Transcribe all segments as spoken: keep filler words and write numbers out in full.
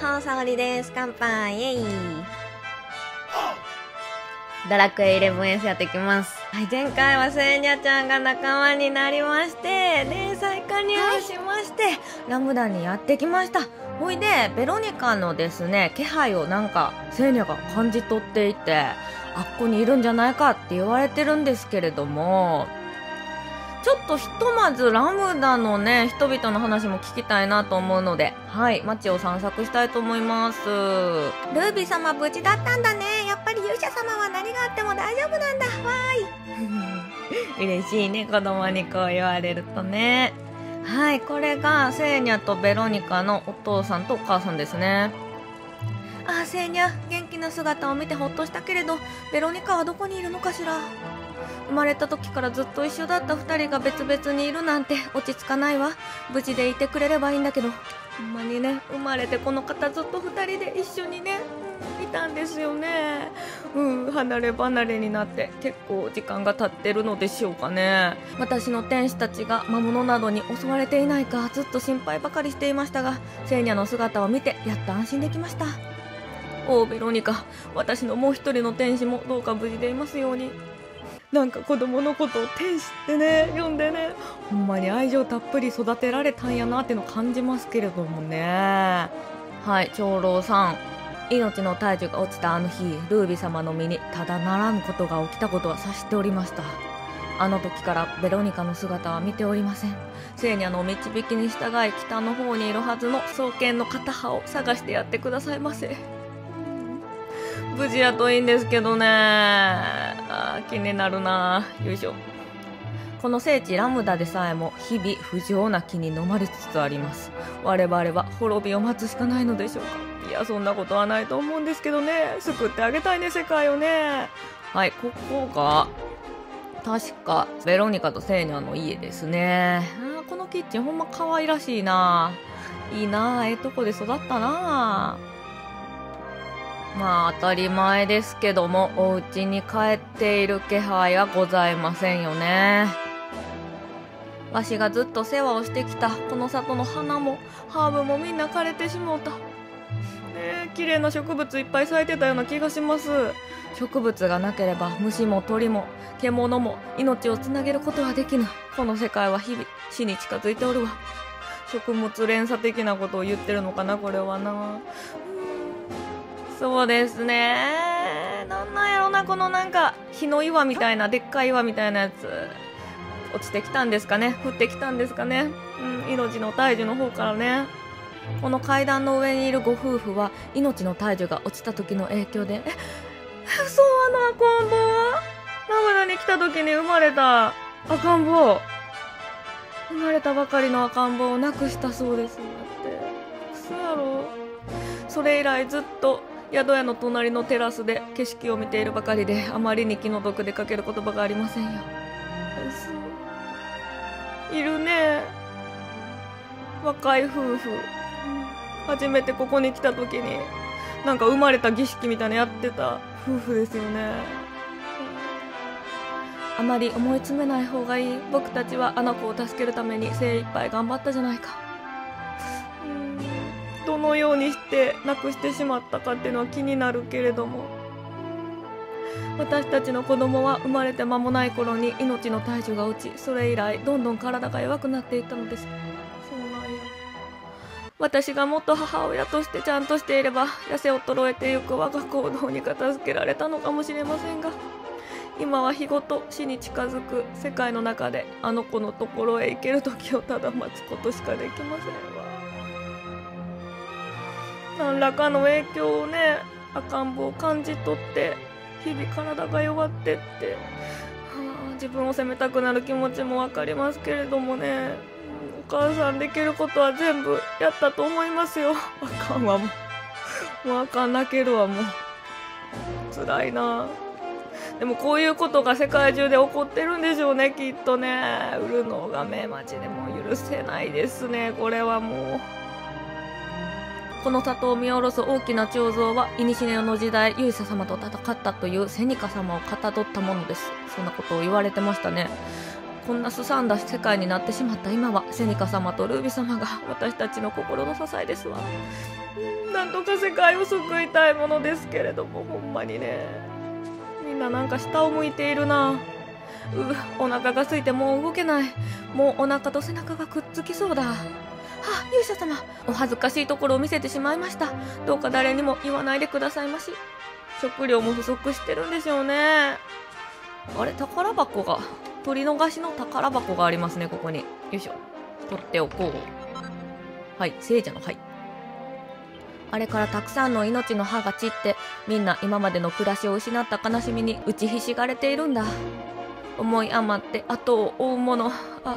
ほー、さおりです。乾杯、イエイ。ドラクエイレブンエスやってきます。はい、前回はセーニャちゃんが仲間になりまして、で、再加入をしまして、はい、ラムダにやってきました。ほいで、ベロニカのですね、気配をなんか、セーニャが感じ取っていて、あっこにいるんじゃないかって言われてるんですけれども、ちょっとひとまずラムダのね、人々の話も聞きたいなと思うので、はい、街を散策したいと思います。ルービー様無事だったんだね。やっぱり勇者様は何があっても大丈夫なんだ。わーい。嬉しいね、子供にこう言われるとね。はい、これがセーニャとベロニカのお父さんとお母さんですね。ああ、セーニャ、元気な姿を見てほっとしたけれど、ベロニカはどこにいるのかしら。生まれた時からずっと一緒だったふたりが別々にいるなんて落ち着かないわ。無事でいてくれればいいんだけど。ほんまにね、生まれてこの方ずっとふたりで一緒にね、うん、いたんですよね。うん、離れ離れになって結構時間が経ってるのでしょうかね。私の天使たちが魔物などに襲われていないかずっと心配ばかりしていましたが、セーニャの姿を見てやっと安心できました。おう、ベロニカ、私のもう一人の天使もどうか無事でいますように。なんか子供のことを天使ってね、呼んでね、ほんまに愛情たっぷり育てられたんやなっての感じますけれどもね。はい、長老さん。命の体重が落ちたあの日、ルービ様の身にただならぬことが起きたことは察しておりました。あの時からベロニカの姿は見ておりません。セーニャの導きに従い、北の方にいるはずの双剣の片刃を探してやってくださいませ。無事やといいんですけどね。あー、気になるな。よいしょ。この聖地ラムダでさえも日々不浄な気に飲まれつつあります。我々は滅びを待つしかないのでしょうか。いや、そんなことはないと思うんですけどね。救ってあげたいね、世界をね。はい、ここが確かベロニカとセーニャの家ですね。あー、このキッチンほんま可愛らしいな。いいな、ええとこで育ったな。まあ当たり前ですけども、お家に帰っている気配はございませんよね。わしがずっと世話をしてきたこの里の花もハーブもみんな枯れてしもうた。ねえ、綺麗な植物いっぱい咲いてたような気がします。植物がなければ虫も鳥も獣も命をつなげることはできぬ。この世界は日々死に近づいておるわ。食物連鎖的なことを言ってるのかな、これはな。そうですね。なんなんやろな、このなんか、火の岩みたいな、でっかい岩みたいなやつ。落ちてきたんですかね。降ってきたんですかね。うん、命の大樹の方からね。この階段の上にいるご夫婦は、命の大樹が落ちた時の影響で、え、そうな、赤ん坊はラムダに来た時に生まれた赤ん坊。生まれたばかりの赤ん坊を亡くしたそうです。だって、くそやろ。それ以来ずっと、宿屋の隣のテラスで景色を見ているばかりで、あまりに気の毒でかける言葉がありませんよ。いるね、若い夫婦。初めてここに来た時になんか生まれた儀式みたいなやってた夫婦ですよね。あまり思い詰めない方がいい。僕たちはあの子を助けるために精一杯頑張ったじゃないか。どのようにしてなくしてしまったかっていうのは気になるけれども、私たちの子供は生まれて間もない頃に命の体重が落ち、それ以来どんどん体が弱くなっていったのです。そうなんや。私がもっと母親としてちゃんとしていれば、痩せ衰えてゆく我が行動に片付けられたのかもしれませんが、今は日ごと死に近づく世界の中で、あの子のところへ行ける時をただ待つことしかできませんわ。何らかの影響をね、赤ん坊を感じ取って、日々体が弱ってって、はあ、自分を責めたくなる気持ちもわかりますけれどもね、お母さんできることは全部やったと思いますよ。あかんわ、もう。もうあかん、泣けるわ、もう。辛いな。でもこういうことが世界中で起こってるんでしょうね、きっとね。売るのが目待ちでも許せないですね、これはもう。この里を見下ろす大きな彫像は、古の時代勇者様と戦ったというセニカ様をかたどったものです。そんなことを言われてましたね。こんなすさんだ世界になってしまった今は、セニカ様とルービ様が私たちの心の支えですわ。なんとか世界を救いたいものですけれども、ほんまにね、みんななんか下を向いているな。う、お腹が空いてもう動けない。もうお腹と背中がくっつきそうだ。はあ、勇者様、お恥ずかしいところを見せてしまいました。どうか誰にも言わないでくださいまし。食料も不足してるんでしょうね。あれ、宝箱が、取り逃しの宝箱がありますね、ここに。よいしょ。取っておこう。はい、聖者の灰。あれからたくさんの命の葉が散って、みんな今までの暮らしを失った悲しみに打ちひしがれているんだ。思い余って後を追うもの。ああ、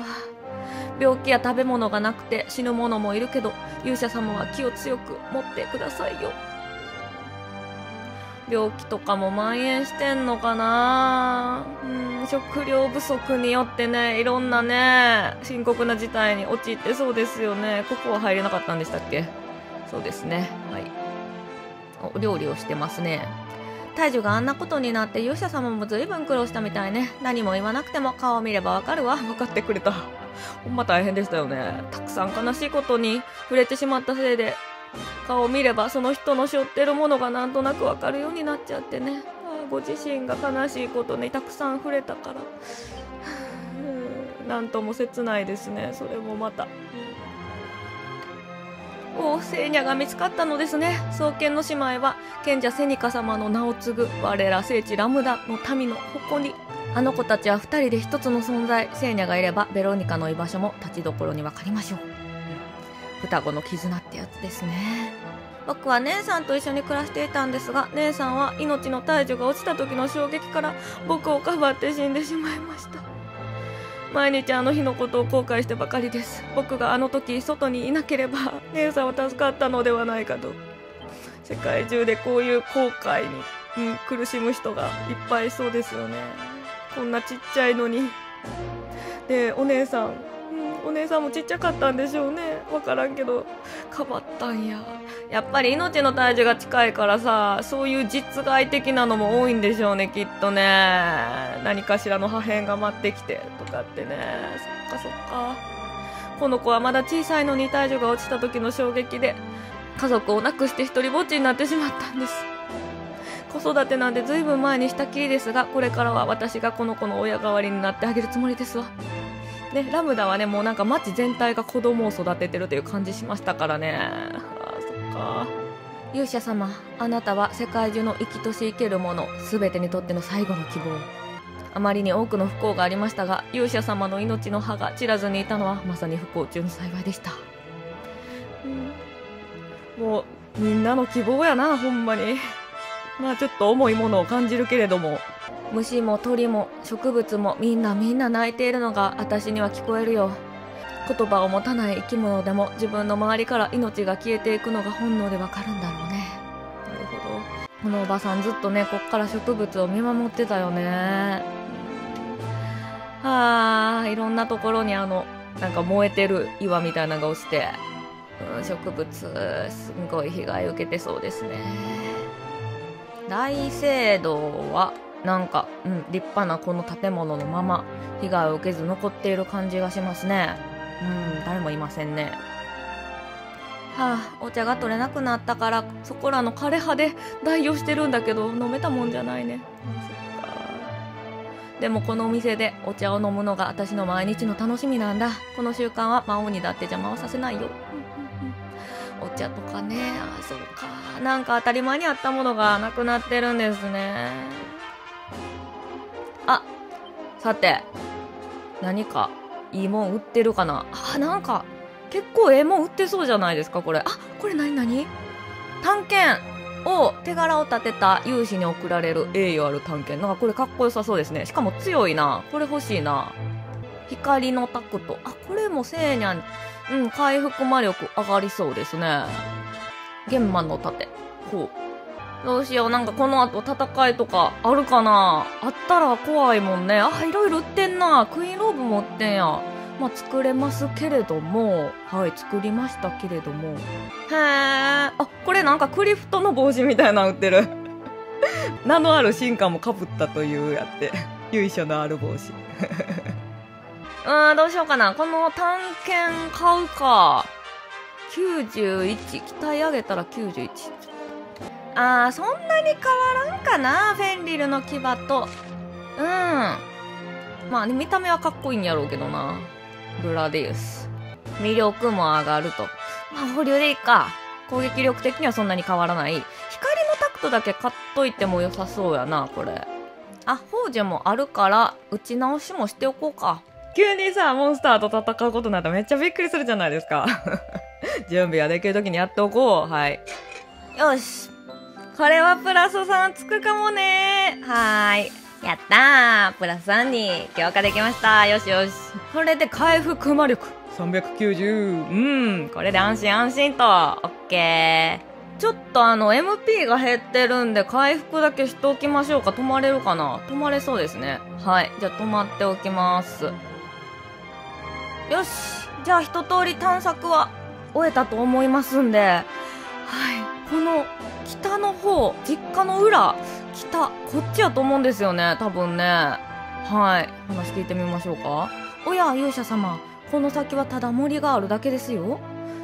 病気や食べ物がなくて死ぬ者もいるけど、勇者様は気を強く持ってくださいよ。病気とかも蔓延してんのかな。うん、食料不足によってね、いろんなね、深刻な事態に陥ってそうですよね。ここは入れなかったんでしたっけ？そうですね。はい。お料理をしてますね。大樹があんなことになって、勇者様も随分苦労したみたいね。何も言わなくても顔を見ればわかるわ。分かってくれた。ほんま大変でしたよね。たくさん悲しいことに触れてしまったせいで、顔を見ればその人の背負ってるものがなんとなくわかるようになっちゃってね。ああ、ご自身が悲しいことにたくさん触れたから。うん、なんとも切ないですね。それもまた。おお、セーニャが見つかったのですね。双剣の姉妹は賢者セニカ様の名を継ぐ我ら聖地ラムダの民の誇り。あの子たちは二人で一つの存在。セーニャがいればベロニカの居場所も立ちどころに分かりましょう。双子の絆ってやつですね。僕は姉さんと一緒に暮らしていたんですが、姉さんは命の大樹が落ちた時の衝撃から僕をかばって死んでしまいました。毎日あの日のことを後悔してばかりです。僕があの時外にいなければ姉さんは助かったのではないかと。世界中でこういう後悔に、うん、苦しむ人がいっぱいいそうですよね。こんなちっちゃいのに。で、お姉さん、うん、お姉さんもちっちゃかったんでしょうね。わからんけど、かばったんや。やっぱり命の体重が近いからさ、そういう実害的なのも多いんでしょうね、きっとね。何かしらの破片が待ってきてとかってね。そっかそっか。この子はまだ小さいのに体重が落ちた時の衝撃で家族を亡くして一人ぼっちになってしまったんです。子育てなんて随分前にしたきりですが、これからは私がこの子の親代わりになってあげるつもりですわ。で、ラムダはね、もうなんか街全体が子供を育ててるという感じしましたからね。勇者様、あなたは世界中の生きとし生けるもの全てにとっての最後の希望。あまりに多くの不幸がありましたが、勇者様の命の葉が散らずにいたのはまさに不幸中の幸いでした。うん、もうみんなの希望やな、ほんまに。まあちょっと重いものを感じるけれども、虫も鳥も植物もみんなみんな泣いているのが私には聞こえるよ。言葉を持たない生き物でも自分の周りから命が消えていくのが本能でわかるんだろうね。なるほど。このおばさんずっとね、こっから植物を見守ってたよね。あー、いろんなところにあの、なんか燃えてる岩みたいなのが落ちて、うん、植物、すごい被害受けてそうですね。大聖堂は、なんか、うん、立派なこの建物のまま、被害を受けず残っている感じがしますね。うん、誰もいませんね。はあ、お茶が取れなくなったから、そこらの枯れ葉で代用してるんだけど、飲めたもんじゃないね。そっか。でもこのお店でお茶を飲むのが私の毎日の楽しみなんだ。この習慣は魔王にだって邪魔はさせないよ。お茶とかね、あ、そうか。なんか当たり前にあったものがなくなってるんですね。あ、さて、何か。いいもん売ってるかなあ、なんか、結構ええもん売ってそうじゃないですか、これ。あ、これ何何？短剣を手柄を立てた勇士に贈られる栄誉ある短剣。なんかこれかっこよさそうですね。しかも強いな。これ欲しいな。光のタクト。あ、これもセーニャン、うん、回復魔力上がりそうですね。玄満の盾。こう。どうしよう。なんかこの後戦いとかあるかな？あったら怖いもんね。あ、いろいろ売ってんな。クイーンローブ持ってんや。まあ、作れますけれども、はい、作りましたけれども。へえ、あ、これなんかクリフトの帽子みたいなの売ってる。名のある進化もかぶったというやって、由緒のある帽子。うーん、どうしようかな。この短剣買うか。きゅうじゅういち、鍛え上げたらきゅうじゅういち。あー、そんなに変わらんかな、フェンリルの牙と。うん。まあ、見た目はかっこいいんやろうけどな。グラディウス。魅力も上がると。まあ、保留でいいか。攻撃力的にはそんなに変わらない。光のタクトだけ買っといても良さそうやな、これ。あ、宝珠もあるから、打ち直しもしておこうか。急にさ、モンスターと戦うことになったらめっちゃびっくりするじゃないですか。準備ができるときにやっておこう。はい。よし。これはプラスさんつくかもね。はーい。やったー。プラスさんに強化できました。よしよし。これで回復魔力。さんびゃくきゅうじゅう。うん。これで安心安心と。オッケー。ちょっとあの エムピー が減ってるんで回復だけしておきましょうか。止まれるかな。止まれそうですね。はい。じゃあ止まっておきます。よし。じゃあ一通り探索は終えたと思いますんで、はい。この北の方、実家の裏、北、こっちやと思うんですよね。多分ね。はい。話聞いてみましょうか。おや、勇者様。この先はただ森があるだけですよ。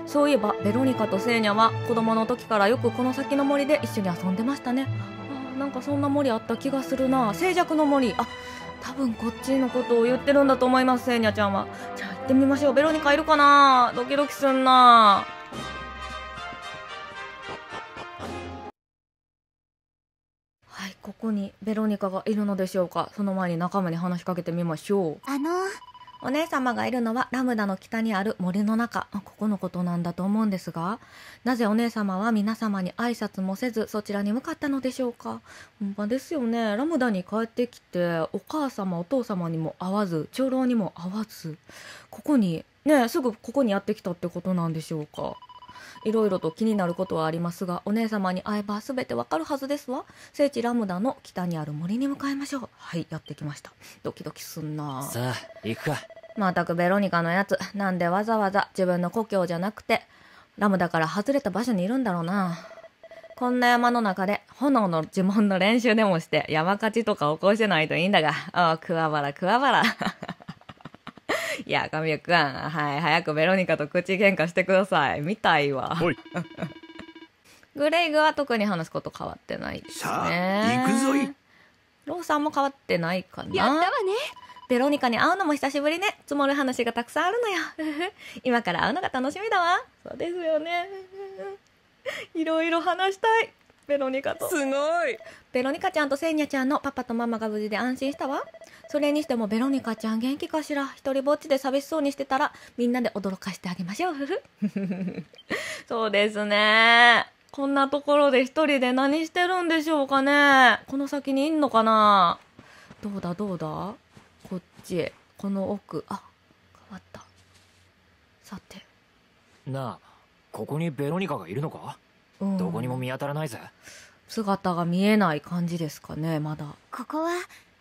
そういえば、ベロニカとセーニャは子供の時からよくこの先の森で一緒に遊んでましたね。あ、なんかそんな森あった気がするな。静寂の森。あ、多分こっちのことを言ってるんだと思います、セーニャちゃんは。じゃあ行ってみましょう。ベロニカいるかな？ドキドキすんな。はい、ここにベロニカがいるのでしょうか。その前に仲間に話しかけてみましょう。あのー。お姉様がいるのはラムダの北にある森の中、ここのことなんだと思うんですが、なぜお姉様は皆様に挨拶もせずそちらに向かったのでしょうか。ほんまですよね。ラムダに帰ってきてお母様お父様にも会わず長老にも会わず、ここにねすぐここにやってきたってことなんでしょうか。いろいろと気になることはありますが、お姉様に会えば全てわかるはずですわ。聖地ラムダの北にある森に向かいましょう。はい、やってきました。ドキドキすんな。さあ、行くか。まったくベロニカのやつ、なんでわざわざ自分の故郷じゃなくて、ラムダから外れた場所にいるんだろうな。こんな山の中で、炎の呪文の練習でもして、山火事とか起こしてないといいんだが、あ、桑原桑原。いや、神谷くん、はい、早くベロニカと口喧嘩してください。みたいわ。グレイグは特に話すこと変わってないですね。さあ、行くぞい。ローさんも変わってないかな。やったわね。ベロニカに会うのも久しぶりね。積もる話がたくさんあるのよ。今から会うのが楽しみだわ。そうですよね。いろいろ話したい。ベロニカと。すごい。ベロニカちゃんとセーニャちゃんのパパとママが無事で安心したわ。それにしてもベロニカちゃん元気かしら。一人ぼっちで寂しそうにしてたらみんなで驚かしてあげましょう。そうですね。こんなところで一人で何してるんでしょうかね。この先にいんのかな。どうだどうだ。こっち。この奥。あ、変わった。さて。なあ、ここにベロニカがいるのか。うん、どこにも見当たらないぜ。姿が見えない感じですかね、まだ。ここは、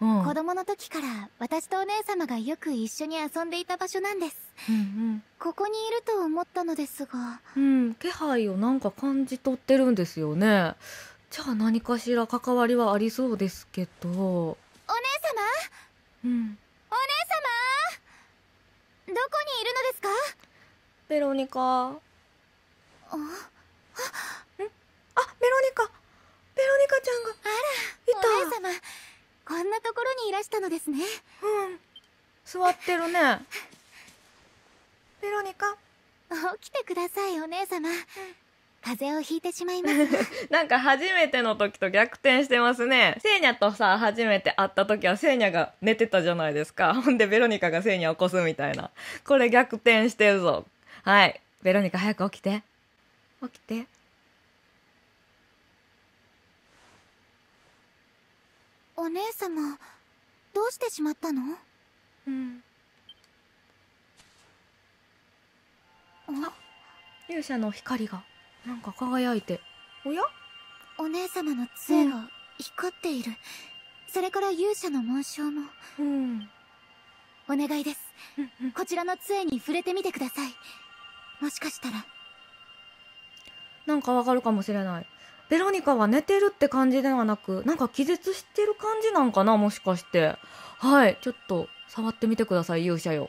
うん、子供の時から私とお姉様がよく一緒に遊んでいた場所なんです、うんうん、ここにいると思ったのですが、うん、気配をなんか感じ取ってるんですよね。じゃあ何かしら関わりはありそうですけど。お姉様、うん、お姉様、どこにいるのですか。ベロニカ。ああ、あ、ベロニカ、ベロニカちゃんが。あら、お姉様、こんなところにいらしたのですね。うん、座ってるね。ベロニカ、起きてください、お姉様。風邪をひいてしまいます。なんか初めての時と逆転してますね。セーニャとさ、初めて会った時はセーニャが寝てたじゃないですか。ほんでベロニカがセーニャを起こすみたいな。これ逆転してるぞ。はい、ベロニカ早く起きて。起きて。お姉様、どうしてしまったの？うん。あ、勇者の光がなんか輝いて。おや？お姉様の杖が光っている。うん、それから勇者の紋章も。うん。お願いです。うんうん、こちらの杖に触れてみてください。もしかしたらなんかわかるかもしれない。ベロニカは寝てるって感じではなく、なんか気絶してる感じなんかな、もしかして。はい、ちょっと触ってみてください、勇者よ。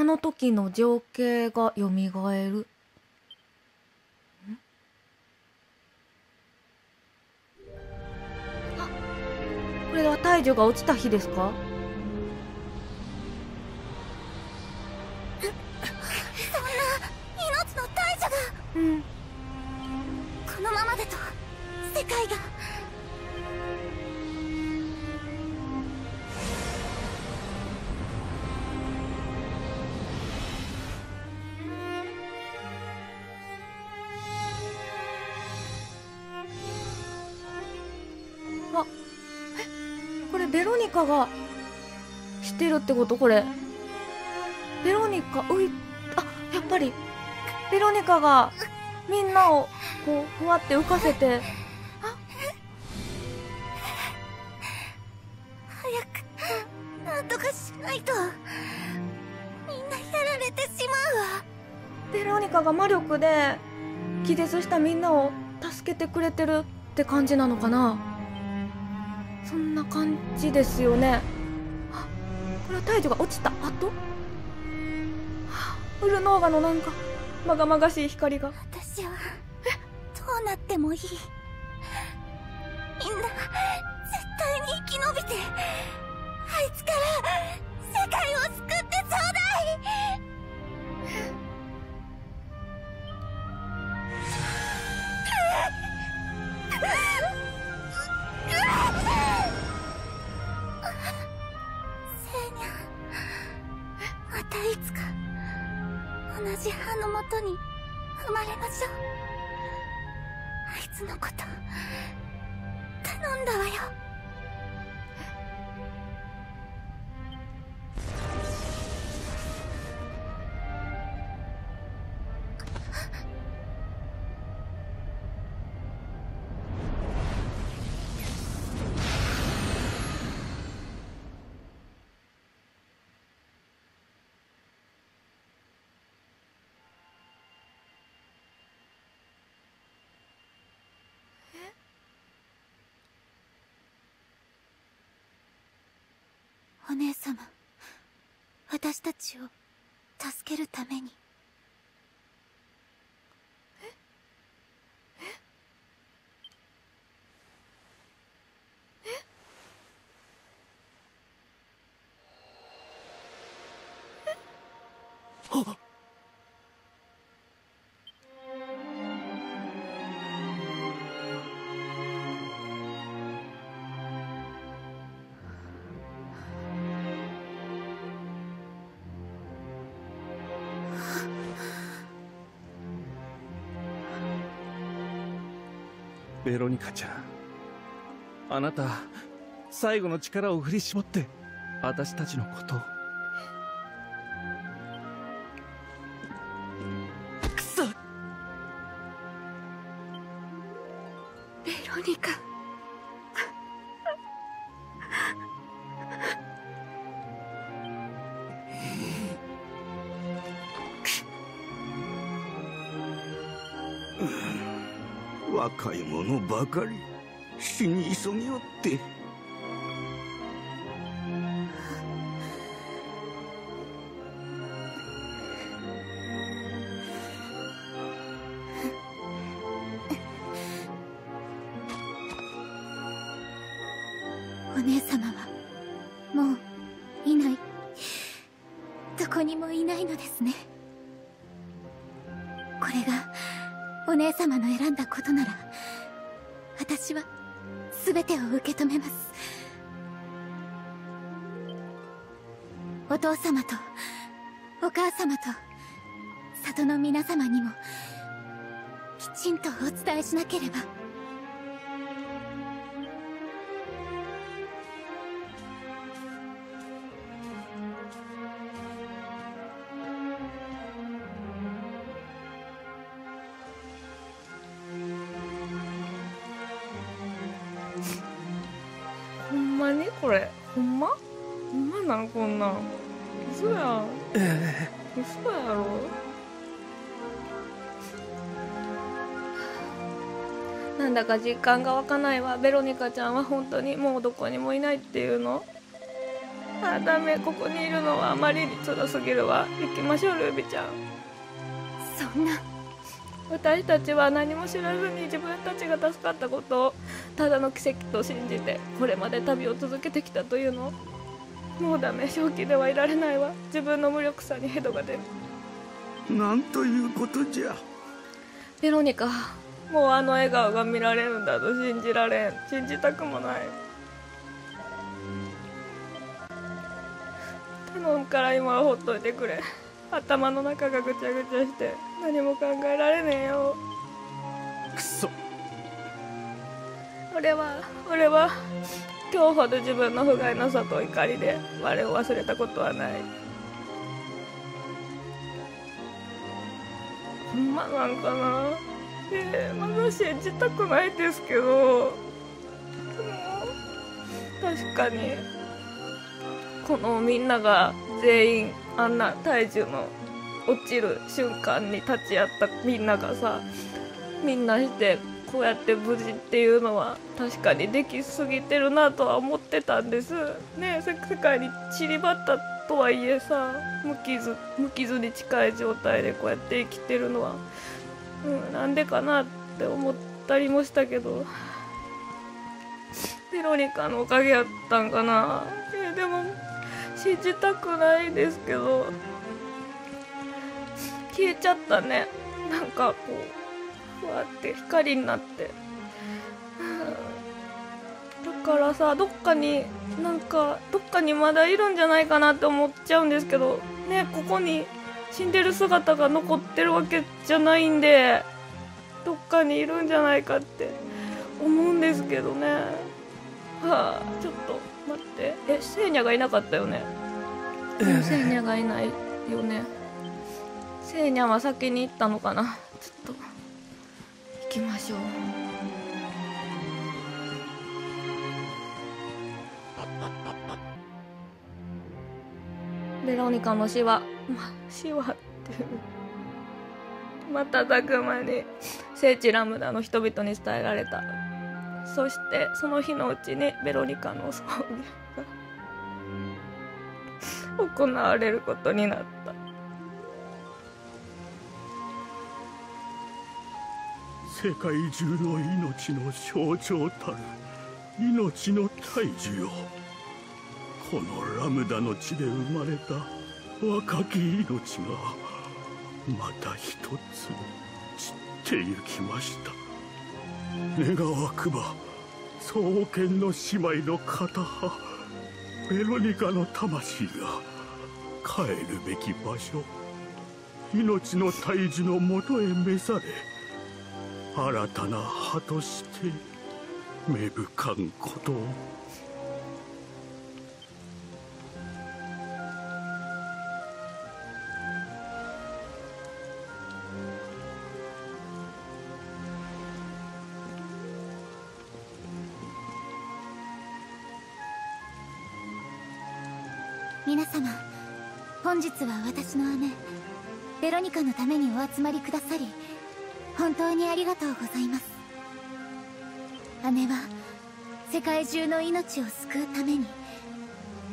あの時の情景がよみがえる。あ、これは大樹が落ちた日ですか？うん、このままだと世界が。あ、え、これベロニカがしてるってこと？これベロニカ浮いあやっぱりベロニカがみんなをこうふわって浮かせて、あ、早くなんとかしないとみんなやられてしまうわ。ベロニカが魔力で気絶したみんなを助けてくれてるって感じなのかな。そんな感じですよね。あ、これは大樹が落ちた後、ウルノーガのなんかまがまがしい光が。私はどうなってもいい。みんな絶対に生き延びて、あいつから世界を救ってちょうだい。せいにゃん、またいつか同じ葉のもとに生まれましょう。あいつのこと頼んだわよ。お姉様、私たちを助けるために。ええええあっ、ベロニカちゃん、あなた最後の力を振り絞って私たちのことを。くそ、ベロニカ若い者ばかり死に急ぎおって。お姉様はもういない、どこにもいないのですね。これがお姉様の選んだことなら、私は全てを受け止めます。お父様とお母様と里の皆様にもきちんとお伝えしなければ。これほんまほんまなん、こんなん嘘やん、えー、嘘やろ。なんだか実感が湧かないわ。ベロニカちゃんは本当にもうどこにもいないっていうの。あーダメ、ここにいるのはあまりに辛すぎるわ。行きましょうルービちゃん。そんな、私たちは何も知らずに自分たちが助かったことをただの奇跡と信じてこれまで旅を続けてきたというの。もうダメ、正気ではいられないわ。自分の無力さにヘドが出る。なんということじゃベロニカ。もうあの笑顔が見られるんだと信じられん。信じたくもない。頼むから今はほっといてくれ。頭の中がぐちゃぐちゃして何も考えられねえよ。くそ、俺は俺は今日ほど自分の不甲斐なさと怒りで我を忘れたことはない。ほんまなんかな。ええ、まだ信じたくないですけど、確かにこのみんなが全員あんな体重の落ちる瞬間に立ち会ったみんながさ、みんなしてこうやって無事っていうのは確かにできすぎてるなとは思ってたんですね。世界に散りばったとはいえさ、無傷無傷に近い状態でこうやって生きてるのは、うん、なんでかなって思ったりもしたけど、ベロニカのおかげやったんかな。えでも信じたくないですけど、消えちゃったね。なんかこうふわって光になって、だからさ、どっかになんかどっかにまだいるんじゃないかなって思っちゃうんですけどね。ここに死んでる姿が残ってるわけじゃないんで、どっかにいるんじゃないかって思うんですけどね。はあ、ちょっと待って、えセーニャがいなかったよね。セーニャがいないよね。セーニャは先に行ったのかな。ちょっと行きましょう。ベロニカの死は、ま、死はって瞬く間に聖地ラムダの人々に伝えられた。そしてその日のうちにベロニカの葬儀が行われることになった。世界中の命の象徴たる命の大樹よ、このラムダの地で生まれた若き命がまた一つ散ってゆきました。願わくば双剣の姉妹の片母ベロニカの魂が帰るべき場所、命の大樹のもとへ召され、新たな葉として芽吹かんことを。皆様、本日は私の姉ベロニカのためにお集まりくださり本当にありがとうございます。姉は世界中の命を救うために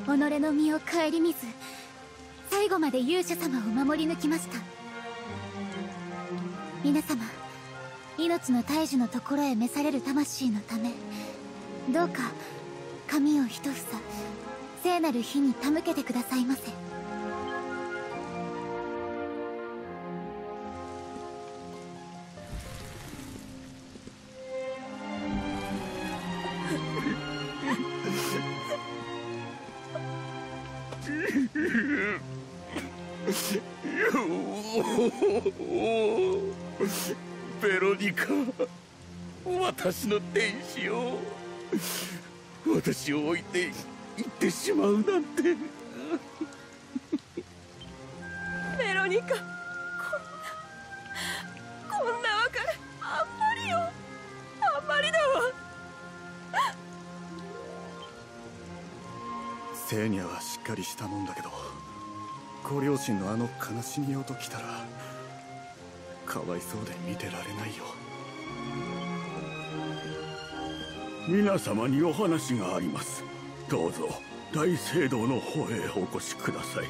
己の身を顧みず最後まで勇者様を守り抜きました。皆様、命の大樹のところへ召される魂のため、どうか髪を一房聖なる日に手向けてくださいませ。ベロニカ、私の天使を、私を置いて行ってしまうなんて。ベロニカ、こんなこんな別れあんまりよ、あんまりだわ。セーニャはしっかりしたもんだけど、ご両親のあの悲しみをときたらかわいそうで見てられないよ。皆様にお話があります。どうぞ大聖堂の方へお越しください。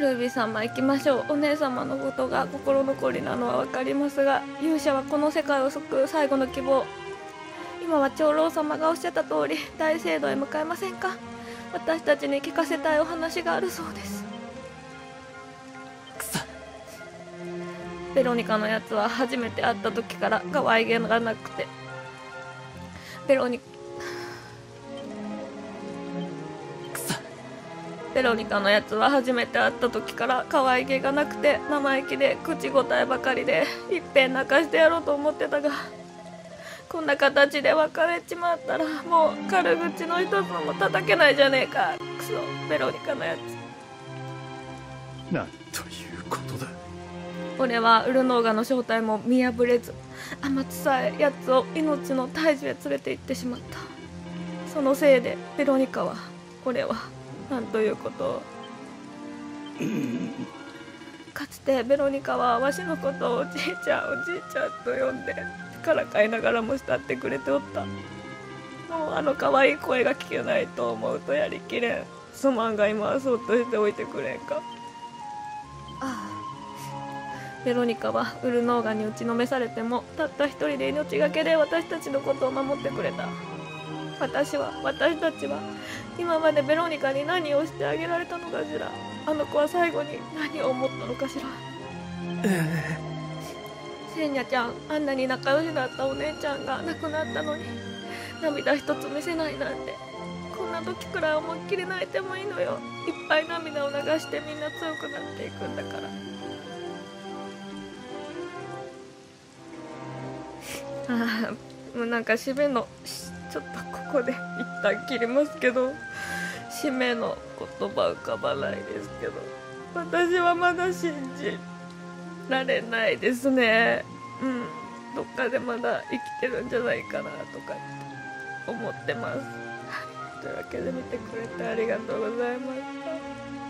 ルビー様行きましょう。お姉様のことが心残りなのは分かりますが、勇者はこの世界を救う最後の希望。今は長老様がおっしゃった通り、大聖堂へ向かいませんか？私たちに聞かせたいお話があるそうです。くそ、ベロニカのやつは初めて会った時から可愛げがなくて、ベロニカベロニカのやつは初めて会った時から可愛げがなくて生意気で口答えばかりで、いっぺん泣かしてやろうと思ってたが、こんな形で別れちまったらもう軽口の一つも叩けないじゃねえか。クソベロニカのやつ。なんということだ。俺はウルノーガの正体も見破れず、甘臭いやつを命の大樹へ連れて行ってしまった。そのせいでベロニカは、俺はなんということを。かつてベロニカはわしのことをおじいちゃんおじいちゃんと呼んで、からかいながらも慕ってくれておった。もうあの可愛い声が聞けないと思うとやりきれん。すまんが今はそっとしておいてくれんか。ああ、ベロニカはウルノーガに打ちのめされてもたった一人で命がけで私たちのことを守ってくれた。私は私たちは今までベロニカに何をしてあげられたのかしら。あの子は最後に何を思ったのかしら。セーニャちゃん、あんなに仲良しだったお姉ちゃんが亡くなったのに涙一つ見せないなんて、こんな時くらい思いっきり泣いてもいいのよ。いっぱい涙を流してみんな強くなっていくんだから。ああ、もうなんか締めのちょっとここで一旦切りますけど、締めの言葉浮かばないですけど、私はまだ信じられないですね。うん、どっかでまだ生きてるんじゃないかなとか思ってます。というわけで見てくれてありがとうございました。